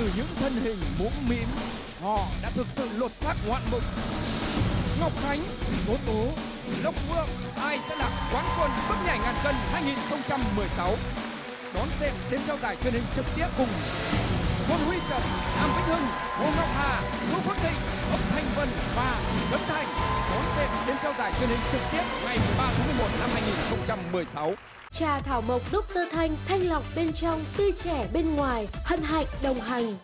từ những thân hình mũm mĩm, họ đã thực sự lột xác ngoạn mục. Ngọc Khánh, Bố Tú, Lốc Vượng, ai sẽ là quán quân bước nhảy ngàn cân 2016? Đón xem đêm trao giải truyền hình trực tiếp cùng Vuong Huy Trận, Lam Vinh Hung, Vuong Ngoc Ha, Du Phuc Thinh, Ngoc Thanh Vân và Chấn Thanh. Đón xem đêm trao giải truyền hình trực tiếp ngày 13 tháng 11 năm 2016. Trà thảo mộc Dr. Thanh, thanh lọc bên trong, tươi trẻ bên ngoài, hân hạnh đồng hành.